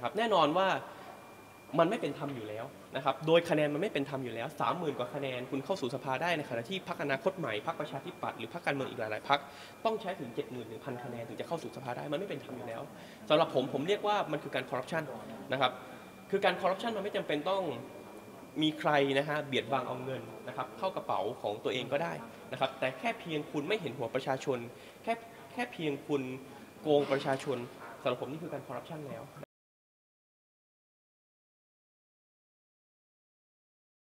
นะครับแน่นอนว่ามันไม่เป็นธรรมอยู่แล้วนะครับโดยคะแนนมันไม่เป็นธรรมอยู่แล้ว 30,000 กว่าคะแนนคุณเข้าสู่สภาได้ในขณะที่พรรคอนาคตใหม่พรรคประชาธิปัตย์หรือพรรคการเมืองอีกหลายๆพรรคต้องใช้ถึง 71,000 คะแนนถึงจะเข้าสู่สภาได้มันไม่เป็นธรรมอยู่แล้วสำหรับผมเรียกว่ามันคือการคอร์รัปชันนะครับคือการคอร์รัปชันมันไม่จำเป็นต้องมีใครนะฮะเบียดบังเอาเงินนะครับเข้ากระเป๋าของตัวเองก็ได้นะครับแต่แค่เพียงคุณไม่เห็นหัวประชาชนแค่เพียงคุณโกงประชาชนสำหรับผมนี่คือการคอร์รัปชันแล้ว